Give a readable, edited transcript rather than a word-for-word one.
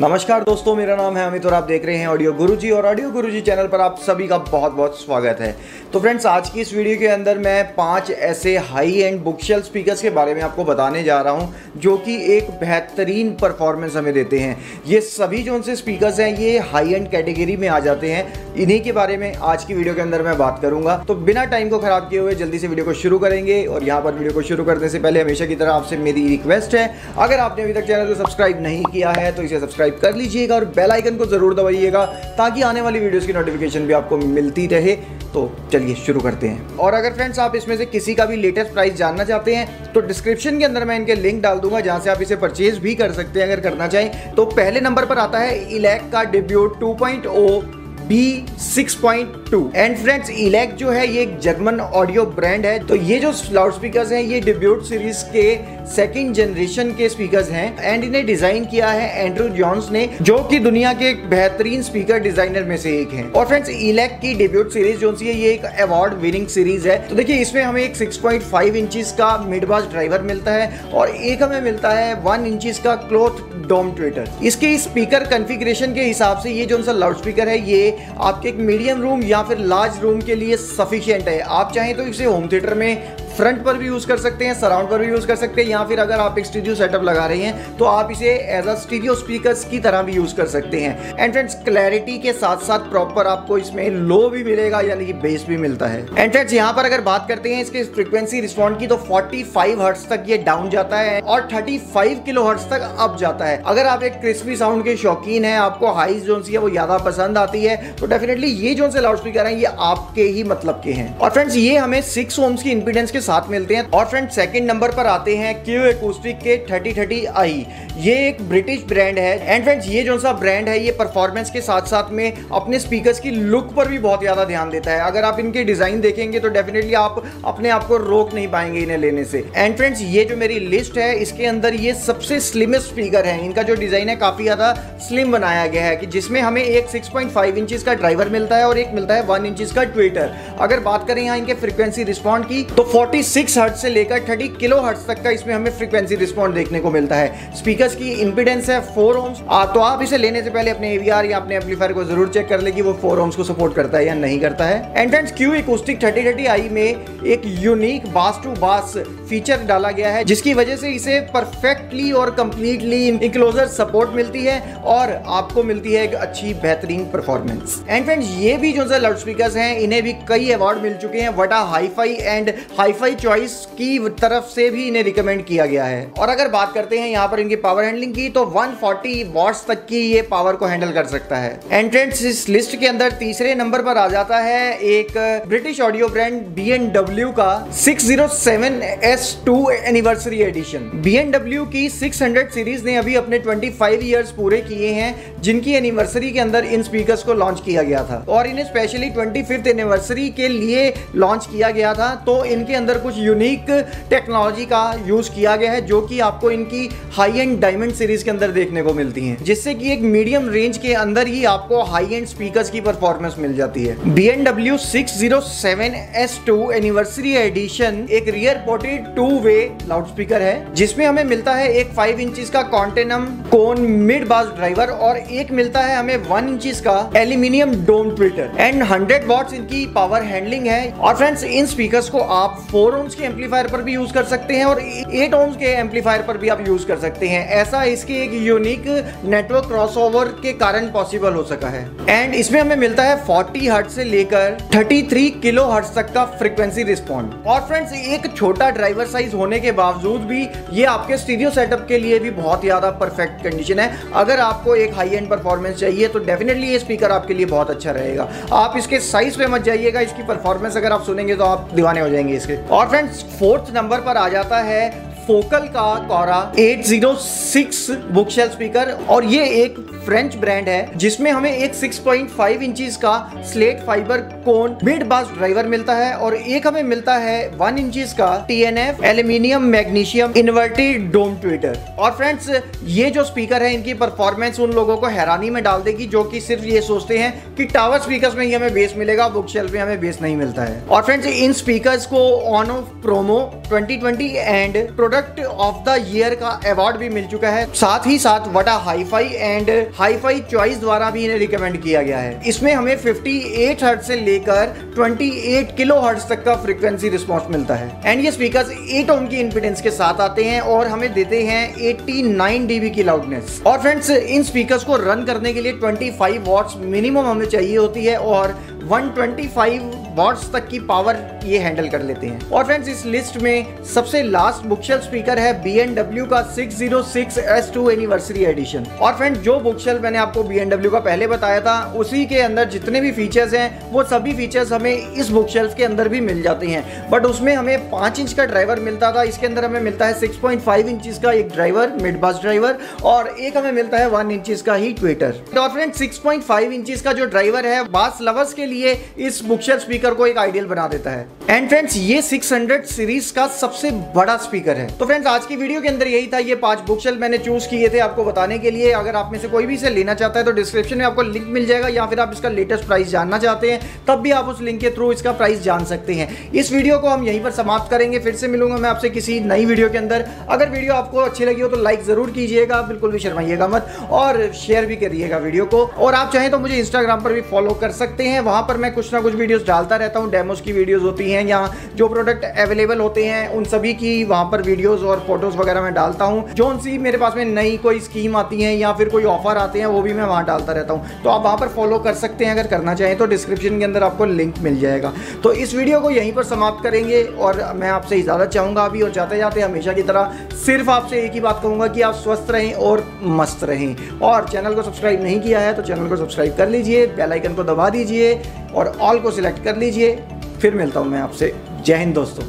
नमस्कार दोस्तों, मेरा नाम है अमित और आप देख रहे हैं ऑडियो गुरु जी और ऑडियो गुरु जी चैनल पर आप सभी का बहुत बहुत स्वागत है। तो फ्रेंड्स, आज की इस वीडियो के अंदर मैं 5 ऐसे हाई एंड बुकशेल्फ स्पीकर्स के बारे में आपको बताने जा रहा हूं जो कि एक बेहतरीन परफॉर्मेंस हमें देते हैं। ये सभी जो उनसे स्पीकर्स हैं ये हाई एंड कैटेगरी में आ जाते हैं। इन्हीं के बारे में आज की वीडियो के अंदर मैं बात करूँगा। तो बिना टाइम को ख़राब किए हुए जल्दी से वीडियो को शुरू करेंगे और यहाँ पर वीडियो को शुरू करने से पहले हमेशा की तरह आपसे मेरी रिक्वेस्ट है, अगर आपने अभी तक चैनल को सब्सक्राइब नहीं किया है तो इसे सब्सक्राइब कर लीजिएगा और बेल आइकन को जरूर दबाइएगा ताकि आने वाली वीडियोस की नोटिफिकेशन भी आपको मिलती रहे। तो चलिए शुरू करते हैं। और अगर फ्रेंड्स आप इसमें से किसी का भी लेटेस्ट प्राइस जानना चाहते हैं तो डिस्क्रिप्शन के अंदर मैं इनके लिंक डाल दूंगा जहां से आप इसे परचेज भी कर सकते हैं अगर करना चाहें। तो पहले नंबर पर आता है इलैक का debut 2.0 B6.2। And friends, Elac जो है ये एक जर्मन ऑडियो ब्रांड है। तो ये जो लाउड स्पीकर्स हैं ये डेब्यूट सीरीज के सेकंड जनरेशन के स्पीकर्स हैं एंड इन्हें डिजाइन किया है एंड्रू जॉन्स ने, जो कि दुनिया के एक बेहतरीन स्पीकर डिजाइनर में से एक हैं। और फ्रेंड्स, इलैक की डेब्यूट सीरीज जो है ये एक अवार्ड विनिंग सीरीज है। तो देखिए, इसमें हमें एक 6.5 इंचेस का मिड बास ड्राइवर मिलता है और एक हमें मिलता है 1 इंचेस का क्लॉथ डोम ट्विटर। इसके स्पीकर कॉन्फ़िगरेशन के हिसाब से ये जो लाउड स्पीकर है ये आपके एक मीडियम रूम या फिर लार्ज रूम के लिए सफिशिएंट है। आप चाहें तो इसे होम थिएटर में फ्रंट पर भी यूज़ कर सकते हैं, सराउंड पर भी यूज़ कर सकते हैं, या फिर अगर आप एक स्टीरियो सेटअप लगा रहे हैं तो आप इसे एज अ स्टीरियो स्पीकर्स की तरह भी यूज़ कर सकते हैं। एंड फ्रेंड्स, क्लैरिटी के साथ साथ प्रॉपर आपको इसमें लो भी मिलेगा यानी कि बेस भी मिलता है। एंड फ्रेंड्स, यहाँ पर अगर बात करते हैं इसके फ्रिक्वेंसी रिस्पॉन्ड की तो 45 हर्ट्ज तक ये डाउन जाता है और 35 किलो हर्ट्ज तक अप जाता है। अगर आप एक क्रिस्पी साउंड के शौकीन है, आपको हाई जो है वो ज़्यादा पसंद आती है तो डेफिनेटली ये जो लाउड स्पीकर है ये आपके ही मतलब के हैं। और फ्रेंड्स, ये हमें 6 ohms की इंपीडेंस के साथ मिलते हैं। और फ्रेंड्स, सेकंड नंबर पर आते हैं क्यू एकूस्टिक के 3030i। ये एक ब्रिटिश ब्रांड है एंड फ्रेंड्स ये जो सा ब्रांड है ये परफॉर्मेंस के साथ साथ में अपने स्पीकर्स की लुक पर भी बहुत ज़्यादा ध्यान देता है। अगर आप इनके डिज़ाइन देखेंगे तो डेफिनेटली आप अपने आप को रोक नहीं पाएंगे इन्हें लेने से। एंड फ्रेंड्स, ये जो मेरी लिस्ट है इसके अंदर ये सबसे स्लिमेस्ट स्पीकर है। इनका जो डिज़ाइन है काफ़ी ज़्यादा स्लिम बनाया गया है कि जिसमें हमें एक 6.5 इंचज़ का ड्राइवर मिलता है और एक मिलता है 1 इंचज़ का ट्विटर। अगर बात करें यहाँ इनके फ्रिक्वेंसी रिस्पॉन्ड की तो 46 हर्ट्ज से लेकर 30 किलो हर्ट्ज तक का इसमें हमें फ्रीक्वेंसी रिस्पॉन्ड देखने को मिलता है। स्पीकर्स की इंपीडेंस है 4 ohms। तो आप इसे लेने से पहले अपने एवीआर या अपने एम्पलीफायर को जरूर चेक कर ले कि वो 4 ohms को सपोर्ट करता है या नहीं करता है। And friends, Q acoustic 3030i में एक यूनिक बास टू बास फीचर डाला गया है जिसकी वजह से इसे परफेक्टली और कंप्लीटली इंक्लोजर सपोर्ट मिलती है और आपको मिलती है एक अच्छी बेहतरीन परफॉर्मेंस। एंड फ्रेंड्स, ये भी जो लाउड स्पीकर्स हैं इन्हें भी कई अवार्ड मिल चुके हैं। वटा हाईफाई एंड हाईफाई चॉइस की तरफ से भी इन्हें रिकमेंड किया गया है। और अगर बात करते हैं यहाँ पर इनकी पावर हैंडलिंग की तो 140 वॉट्स तक की ये पावर को हैंडल कर सकता है। एंड फ्रेंड्स, इस लिस्ट के अंदर तीसरे नंबर पर आ जाता है एक ब्रिटिश ऑडियो ब्रांड B&W का 607 S2 एनिवर्सरी एडिशन। B&W की 600 सीरीज ने अभी अपने 25 ईयर्स पूरे किए हैं जिनकी एनिवर्सरी के अंदर इन स्पीकर्स को लॉन्च किया गया था और इन्हें स्पेशली 25th एनिवर्सरी के लिए लॉन्च किया गया था। तो इनके अंदर कुछ यूनिक टेक्नोलॉजी का यूज किया गया है जो कि आपको इनकी हाई एंड डायमंड सीरीज के अंदर देखने को मिलती हैं, जिससे कि एक मीडियम रेंज के अंदर ही आपको हाई एंड स्पीकर्स की परफॉर्मेंस मिल जाती है। B&W 607 S2 एनिवर्सरी एडिशन एक रियर पोर्टेड 2-वे लाउड स्पीकर है जिसमें हमें मिलता है एक 5 इंचेस का कॉन्टेनम कोन मिड बास ड्राइवर और एक मिलता है हमें 1 इंचेस का aluminium dome tweeter. And 100 watts इनकी पावर हैंडलिंग है। और फ्रेंड्स, इन स्पीकर्स को आप 4 ohms के एम्पलीफायर पर भी यूज कर सकते हैं और 8 ohms के एम्पलीफायर पर भी आप यूज कर सकते हैं। ऐसा इसके एक यूनिक नेटवर्क क्रॉसओवर के कारण पॉसिबल हो सका है। एंड इसमें हमें मिलता है 40 हर्ट्ज से लेकर 33 किलो हर्ट्ज तक का फ्रीक्वेंसी रिस्पॉन्ड। और फ्रेंड्स, एक छोटा ड्राइवर साइज होने के बावजूद भी ये आपके स्टीरियो सेटअप के लिए भी बहुत ज्यादा परफेक्ट कंडीशन है। अगर आपको एक हाई एंड परफॉर्मेंस चाहिए तो डेफिनेटली ये स्पीकर आपके लिए बहुत अच्छा रहेगा। आप इसके साइज पे मत जाइएगा, इसकी परफॉर्मेंस अगर आप सुनेंगे तो आप दीवाने हो जाएंगे इसके। और फ्रेंड्स, फोर्थ नंबर पर आ जाता है फोकल का कोरा 806 बुकशेल्फ स्पीकर और ये एक फ्रेंच ब्रांड है जिसमें हमें एक 6.5 इंचीज का slate fibre cone mid bass driver मिलता है और एक हमें मिलता है 1 इंचीज का TNF aluminium magnesium inverted dome tweeter. और फ्रेंड्स ये जो स्पीकर है इनकी परफॉर्मेंस उन लोगों को हैरानी में डाल देगी जो कि सिर्फ ये सोचते हैं कि टावर स्पीकर्स में ही हमें बेस मिलेगा, बुक शेल्फ में हमें बेस नहीं मिलता है। और फ्रेंड्स इन स्पीकर्स को on off promo 2020 and product of the year का अवार्ड भी मिल चुका है, साथ ही साथ वटा हाईफाई एंड हाईफाई चॉइस द्वारा भी इन्हें रिकमेंड किया गया है। इसमें हमें 58 हर्ट्ज से लेकर 28 किलो हर्ट्ज तक का फ्रीक्वेंसी रिस्पॉन्स मिलता है एंड ये स्पीकर्स 8 ओम की इंपेडेंस के साथ आते हैं और हमें देते हैं 89 dB की लाउडनेस। और फ्रेंड्स इन स्पीकर्स को रन करने के लिए 25 वॉट्स मिनिमम हमें चाहिए होती है और 125 वॉट्स तक की पावर ये हैंडल कर लेते हैं। और फ्रेंड्स इस लिस्ट में सबसे लास्ट बुकशेल्फ स्पीकर है B&W का 606 S2 एनिवर्सरी एडिशन। और फ्रेंड्स जो बुकशेल्फ मैंने आपको B&W का पहले बताया था उसी के अंदर जितने भी फीचर्स हैं वो सभी फीचर्स हमें इस बुकशेल्फ के अंदर भी मिल जाते हैं, बट उसमें हमें 5 इंच का ड्राइवर मिलता था, इसके अंदर हमें मिलता है 6.5 इंचज का एक ड्राइवर मिड बास ड्राइवर और एक हमें मिलता है 1 इंचज का ही ट्विटर। और फ्रेंड्स 6.5 इंचज का जो ड्राइवर है बास लवर्स के लिए इस बुकशेल्फ स्पीकर को एक आइडियल बना देता है एंड फ्रेंड्स ये 600 सीरीज का सबसे बड़ा स्पीकर है। तो फ्रेंड्स आज की वीडियो के अंदर यही था, ये 5 बुकशेल्फ मैंने चूज किए थे आपको बताने के लिए। अगर आप में से कोई भी इसे लेना चाहता है तो डिस्क्रिप्शन में आपको लिंक मिल जाएगा, या फिर आप इसका लेटेस्ट प्राइस जानना चाहते हैं तब भी आप उस लिंक के थ्रू इसका प्राइस जान सकते हैं। इस वीडियो को हम यहीं पर समाप्त करेंगे, फिर से मिलूंगा मैं आपसे किसी नई वीडियो के अंदर। अगर वीडियो आपको अच्छी लगी हो तो लाइक जरूर कीजिएगा, बिल्कुल भी शर्माइएगा मत, और शेयर भी करिएगा वीडियो को। और आप चाहें तो मुझे इंस्टाग्राम पर भी फॉलो कर सकते हैं, वहां पर मैं कुछ ना कुछ वीडियोस डालता रहता हूँ, डेमोस की वीडियोस होती हैं या जो प्रोडक्ट अवेलेबल होते हैं उन सभी की वहाँ पर वीडियोस और फोटोज वगैरह मैं डालता हूँ। जो उनसी मेरे पास में नई कोई स्कीम आती है या फिर कोई ऑफर आते हैं वो भी मैं वहाँ डालता रहता हूँ, तो आप वहाँ पर फॉलो कर सकते हैं अगर करना चाहें तो। डिस्क्रिप्शन के अंदर आपको लिंक मिल जाएगा। तो इस वीडियो को यहीं पर समाप्त करेंगे और मैं आपसे इजाज़त चाहूँगा अभी, और जाते जाते हमेशा की तरह सिर्फ आपसे एक ही बात कहूँगा कि आप स्वस्थ रहें और मस्त रहें। और चैनल को सब्सक्राइब नहीं किया है तो चैनल को सब्सक्राइब कर लीजिए, बेल आइकन को दबा दीजिए और ऑल को सिलेक्ट कर लीजिए। फिर मिलता हूँ मैं आपसे। जय हिंद दोस्तों।